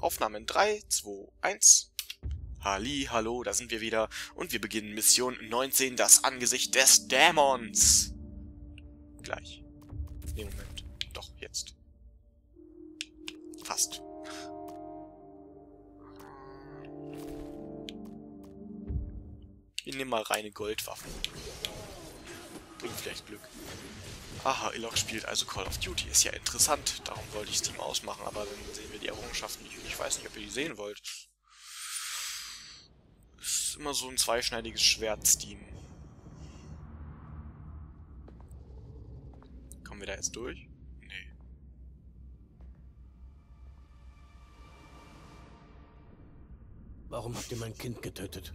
Aufnahme in 3, 2, 1. Halli, hallo, da sind wir wieder. Und wir beginnen Mission 19, das Angesicht des Dämons. Gleich. Nee, Moment. Doch, jetzt. Fast. Ich nehme mal reine Goldwaffen. Bringt vielleicht Glück. Aha, Illoch spielt also Call of Duty. Ist ja interessant. Darum wollte ich Steam ausmachen, aber dann sehen wir die Errungenschaften nicht. Ich weiß nicht, ob ihr die sehen wollt. Ist immer so ein zweischneidiges Schwert, Steam. Kommen wir da jetzt durch? Nee. Warum habt ihr mein Kind getötet?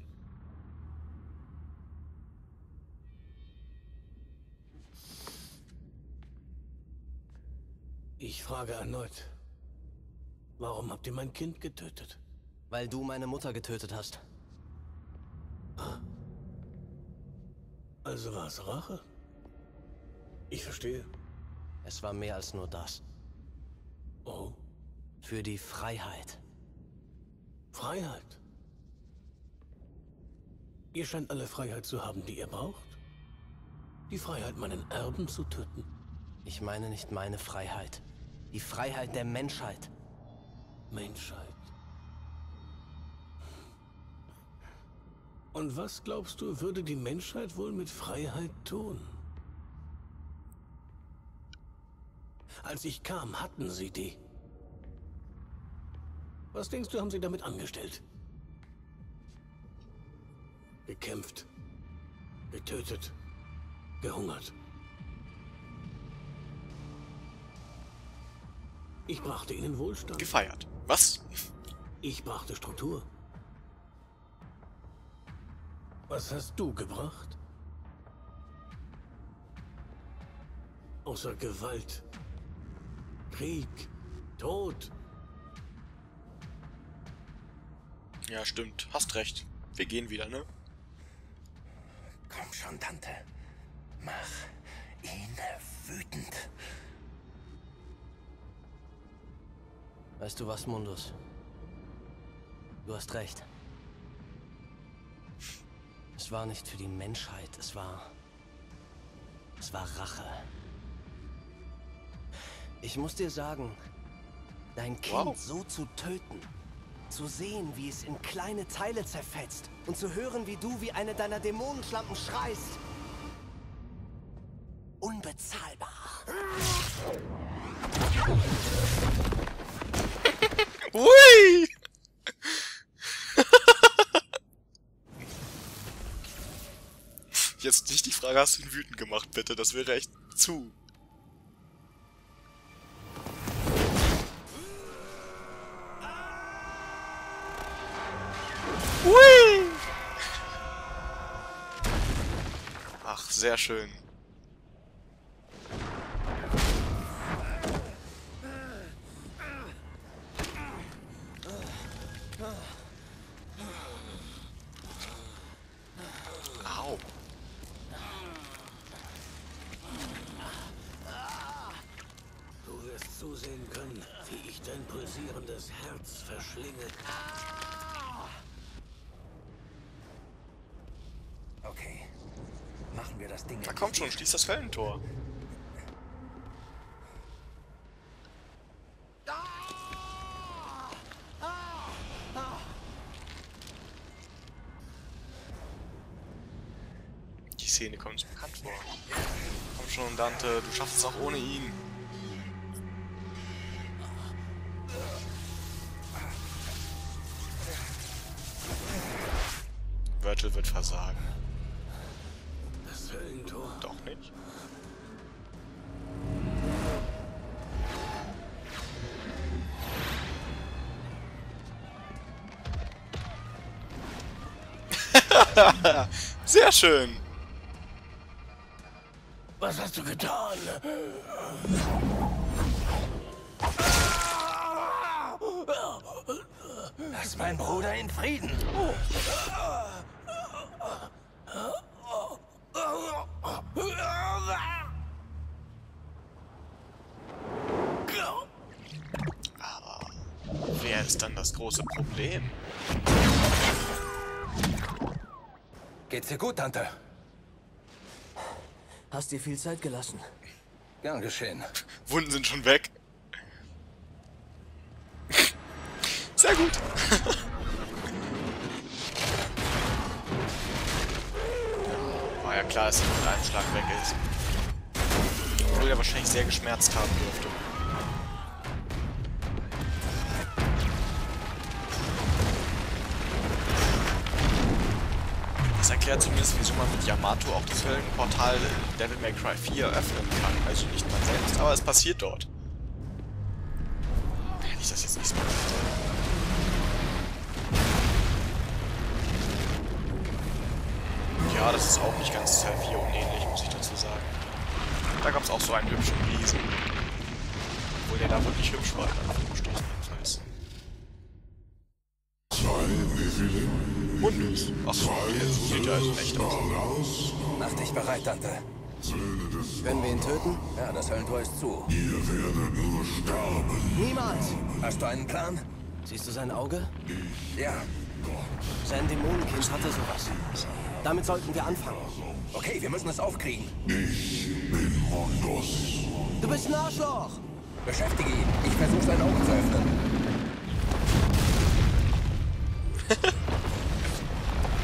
Ich frage erneut, warum habt ihr mein Kind getötet? Weil du meine Mutter getötet hast. Also war es Rache? Ich verstehe. Es war mehr als nur das. Oh. Für die Freiheit. Freiheit? Ihr scheint alle Freiheit zu haben, die ihr braucht. Die Freiheit, meinen Erben zu töten. Ich meine nicht meine Freiheit. Die Freiheit der Menschheit. Menschheit. Und was glaubst du, würde die Menschheit wohl mit Freiheit tun? Als ich kam, hatten sie die. Was denkst du, haben sie damit angestellt? Gekämpft. Getötet. Gehungert. Ich brachte ihnen Wohlstand. Gefeiert. Was? Ich brachte Struktur. Was hast du gebracht? Außer Gewalt, Krieg, Tod. Ja, stimmt. Hast recht. Wir gehen wieder, ne? Komm schon, Dante. Mach ihn wütend. Weißt du was, Mundus? Du hast recht. Es war nicht für die Menschheit, es war Rache. Ich muss dir sagen, dein Kind so zu töten, zu sehen, wie es in kleine Teile zerfetzt und zu hören, wie du wie eine deiner Dämonenschlampen schreist. Unbezahlbar. Ui! Jetzt nicht die Frage, hast du ihn wütend gemacht, bitte? Das wäre echt zu. Ui! Ach, sehr schön. Okay, machen wir das Ding. Na komm schon, schließ das Höllentor. Die Szene kommt uns bekannt vor. Komm schon, Dante, du schaffst es auch ohne ihn. Virgil wird versagen. Das Höllentor. Doch nicht. Sehr schön. Was hast du getan? Lass meinen Bruder in Frieden. Wer ist dann das große Problem? Geht's dir gut, Dante? Hast dir viel Zeit gelassen. Gern geschehen. Wunden sind schon weg. Sehr gut. War ja klar, dass er mit einem Schlag weg ist. Obwohl er wahrscheinlich sehr geschmerzt haben dürfte. Das erklärt zumindest, wieso man mit Yamato auch das Höllenportal in Devil May Cry 4 öffnen kann. Also nicht man selbst, aber es passiert dort. Hätte ich das jetzt nicht so gemacht. Ja, das ist auch nicht ganz Teil 4 unähnlich, muss ich dazu sagen. Da gab es auch so einen hübschen Riesen. Obwohl der da wirklich hübsch war, dann angestoßen jedenfalls. Mundus. Achso, der sieht ja also echt aus. Mach dich bereit, Dante. Wenn wir ihn töten? Ja, das Höllentor ist zu. Ihr werdet nur sterben. Niemals! Hast du einen Plan? Siehst du sein Auge? Ja. Sein Dämonenkind hatte sowas. Damit sollten wir anfangen. Okay, wir müssen es aufkriegen. Ich bin Mundus. Du bist ein Arschloch! Beschäftige ihn. Ich versuche sein Auge zu öffnen.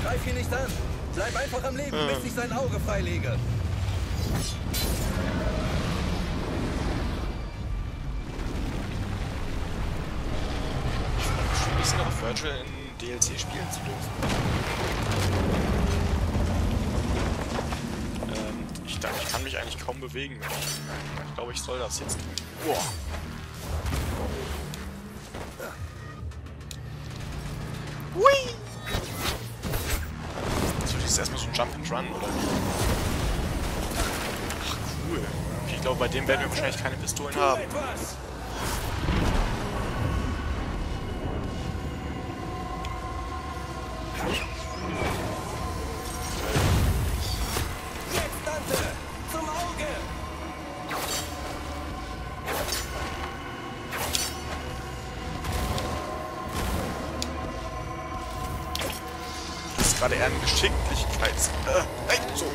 Greif ihn nicht an. Bleib einfach am Leben, bis ich sein Auge freilege. Ich freue mich schon ein bisschen auf Virgil in DLC spielen zu dürfen. Ich dachte, ich kann mich eigentlich kaum bewegen. Ich glaube, ich soll das jetzt. Boah. Hui! So, das ist erstmal so ein Jump and Run, oder? Cool. Ich glaube, bei dem werden wir wahrscheinlich keine Pistolen haben. Das ist gerade eher ein Geschicklichkeits... so.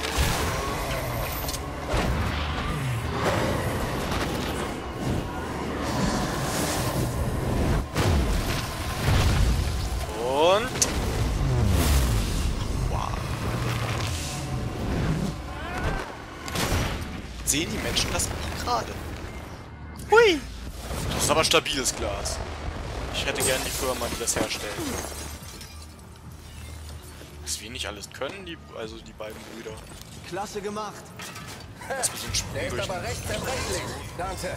Sehen die Menschen das auch gerade? Hui! Das ist aber stabiles Glas. Ich hätte gerne die Firma, die das herstellt. Dass wir nicht alles können, also die beiden Brüder. Klasse gemacht! Das ist ein bisschen der ist aber recht zerbrechlich. Dante,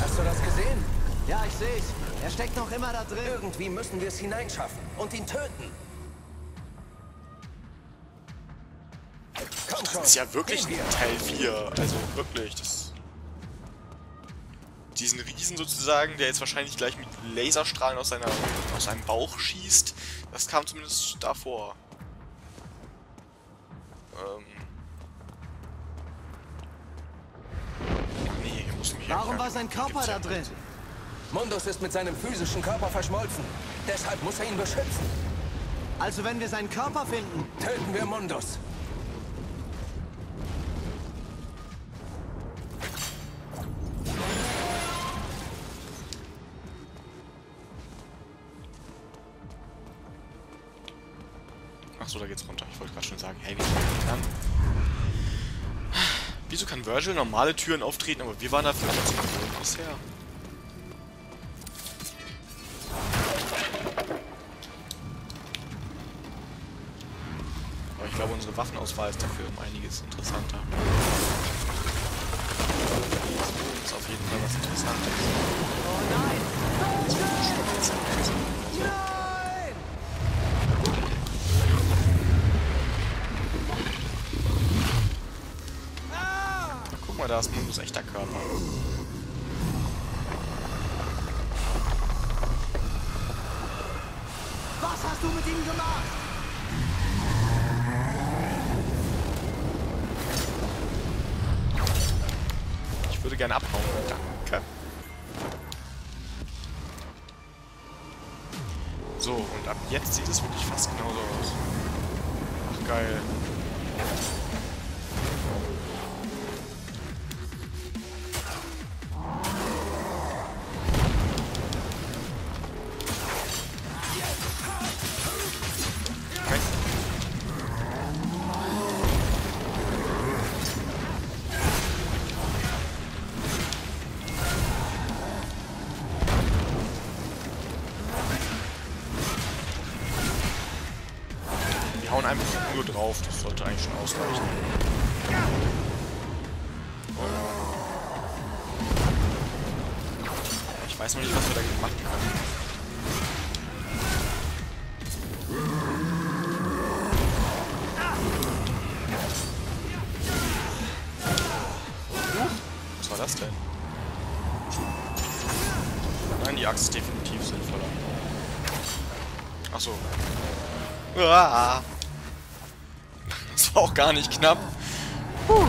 hast du das gesehen? Ja, ich seh's. Er steckt noch immer da drin. Irgendwie müssen wir es hineinschaffen und ihn töten. Das ist ja wirklich Teil 4, also wirklich, das... Diesen Riesen sozusagen, der jetzt wahrscheinlich gleich mit Laserstrahlen aus seinem Bauch schießt, das kam zumindest davor. Nee, hier muss mich... Warum war sein Körper da drin? Mundus ist mit seinem physischen Körper verschmolzen, deshalb muss er ihn beschützen. Also wenn wir seinen Körper finden, töten wir Mundus. Achso, da geht's runter. Ich wollte gerade schon sagen, hey, wieso kann Vergil normale Türen auftreten, aber wir waren dafür nicht so gewohnt bisher. Aber ich glaube, unsere Waffenauswahl ist dafür um einiges interessanter. Das ist auf jeden Fall was Interessantes. Oh nein! Nein! Da ist Mundus echter Körper. Was hast du mit ihm gemacht? Ich würde gerne abhauen. Danke. So, und ab jetzt sieht es wirklich fast genauso aus. Ach, geil. Einfach nur drauf, das sollte eigentlich schon ausreichen. Und ich weiß noch nicht, was wir dagegen machen können. Was war das denn? Nein, die Axt ist definitiv sinnvoller. Achso. Uah. Auch gar nicht knapp. Puh.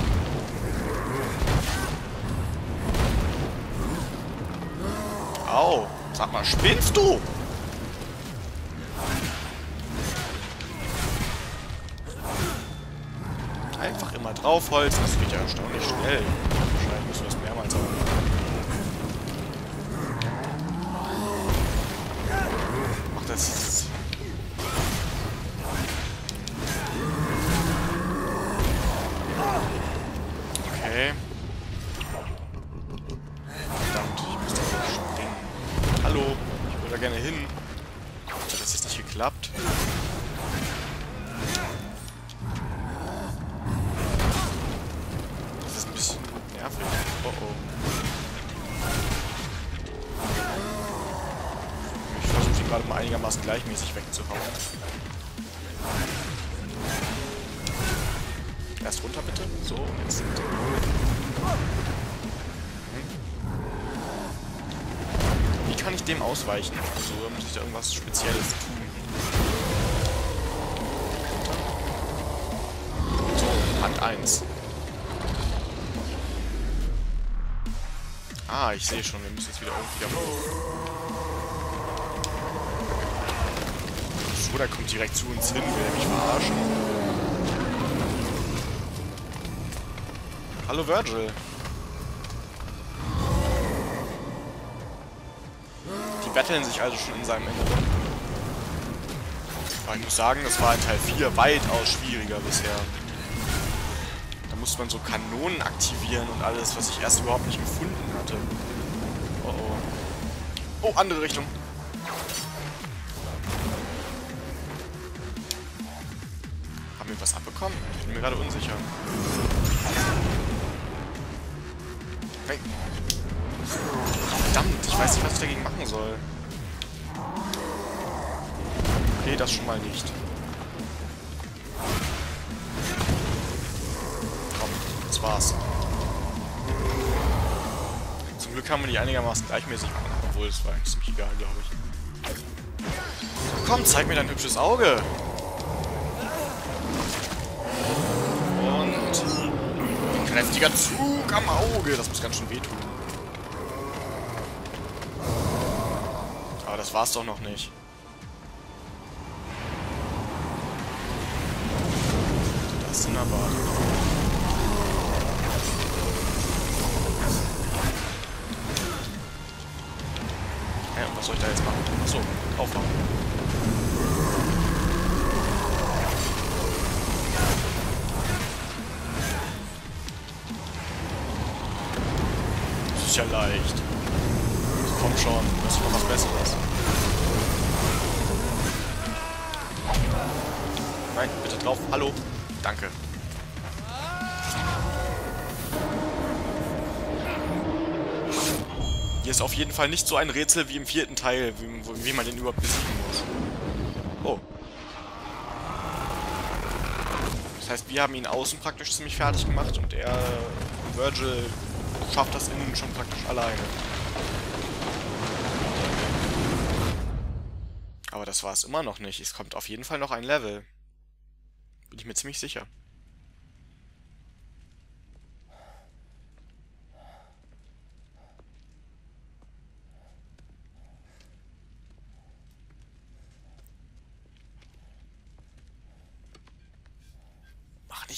Au, sag mal, spinnst du? Einfach immer draufholzen, das geht ja erstaunlich schnell. Wahrscheinlich müssen wir es mehrmals auch. Ach, das ist... Okay. Verdammt, ich muss da springen. Hallo, ich würde da gerne hin. Hat das jetzt nicht geklappt? Das ist ein bisschen nervig. Oh oh. Ich versuche ihn gerade mal einigermaßen gleichmäßig wegzuhauen. Erst runter bitte. So, und jetzt bitte. Wie kann ich dem ausweichen? Also muss ich da irgendwas Spezielles tun. So, Hand 1. Ah, ich sehe schon, wir müssen jetzt wieder irgendwie am... So, der kommt direkt zu uns hin, will er mich verarschen. Hallo Virgil. Die betteln sich also schon in seinem Inneren. Aber ich muss sagen, das war in Teil 4 weitaus schwieriger bisher. Da musste man so Kanonen aktivieren und alles, was ich erst überhaupt nicht gefunden hatte. Oh oh. Oh, andere Richtung. Haben wir was abbekommen? Ich bin mir gerade unsicher. Weg. Verdammt, ich weiß nicht, was ich dagegen machen soll. Okay, das schon mal nicht. Komm, das war's. Zum Glück haben wir die einigermaßen gleichmäßig machen, obwohl es war eigentlich ziemlich egal, glaube ich. Komm, zeig mir dein hübsches Auge! Kräftiger Zug am Auge. Das muss ganz schön wehtun. Aber das war's doch noch nicht. Das sind aber... Ja, und was soll ich da jetzt machen? Achso, aufmachen. Ja leicht. Komm schon, das ist doch was Besseres. Nein, bitte drauf. Hallo. Danke. Hier ist auf jeden Fall nicht so ein Rätsel wie im 4. Teil, wie man den überhaupt besiegen muss. Oh. Das heißt, wir haben ihn außen praktisch ziemlich fertig gemacht und er, Vergil, schafft das innen schon praktisch alleine. Aber das war es immer noch nicht. Es kommt auf jeden Fall noch ein Level. Bin ich mir ziemlich sicher.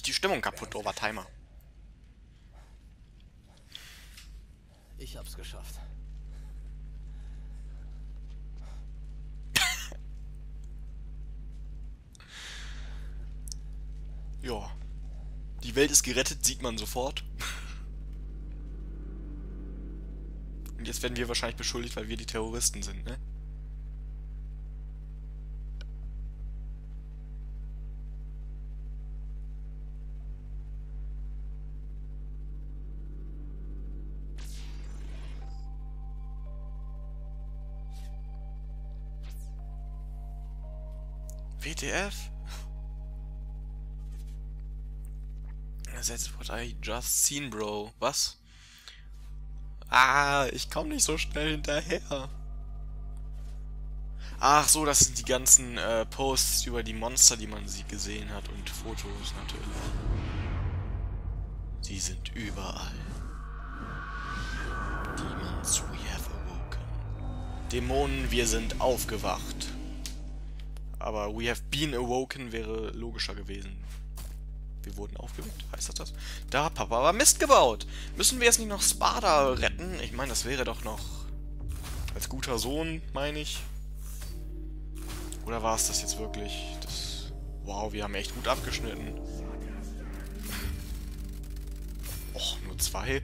die Stimmung kaputt, Overtimer. Ich hab's geschafft. Ja. Die Welt ist gerettet, sieht man sofort. Und jetzt werden wir wahrscheinlich beschuldigt, weil wir die Terroristen sind, ne? WTF? That's what I just seen, bro. Was? Ah, ich komme nicht so schnell hinterher. Ach so, das sind die ganzen Posts über die Monster, die man sie gesehen hat und Fotos natürlich. Sie sind überall. Demons, we have awoken. Dämonen, wir sind aufgewacht. Aber we have been awoken wäre logischer gewesen. Wir wurden aufgeweckt, heißt das? Da hat Papa aber Mist gebaut. Müssen wir jetzt nicht noch Sparda retten? Ich meine, das wäre doch noch... Als guter Sohn, meine ich. Oder war es das jetzt wirklich? Das... Wow, wir haben echt gut abgeschnitten. Och, nur 2.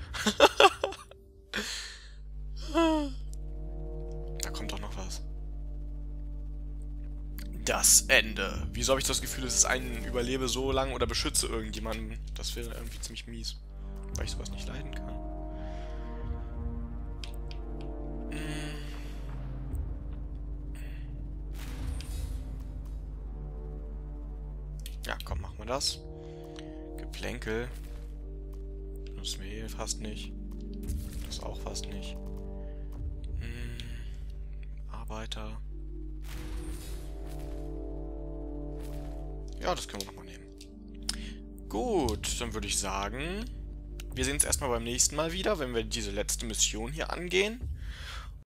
Da kommt doch noch was. Das Ende. Wieso habe ich das Gefühl, dass es einen überlebe so lange oder beschütze irgendjemanden? Das wäre irgendwie ziemlich mies, weil ich sowas nicht leiden kann. Ja, komm, machen wir das. Geplänkel. Das mir hier fast nicht. Das auch fast nicht. Arbeiter. Ja, das können wir nochmal nehmen. Gut, dann würde ich sagen, wir sehen uns erstmal beim nächsten Mal wieder, wenn wir diese letzte Mission hier angehen.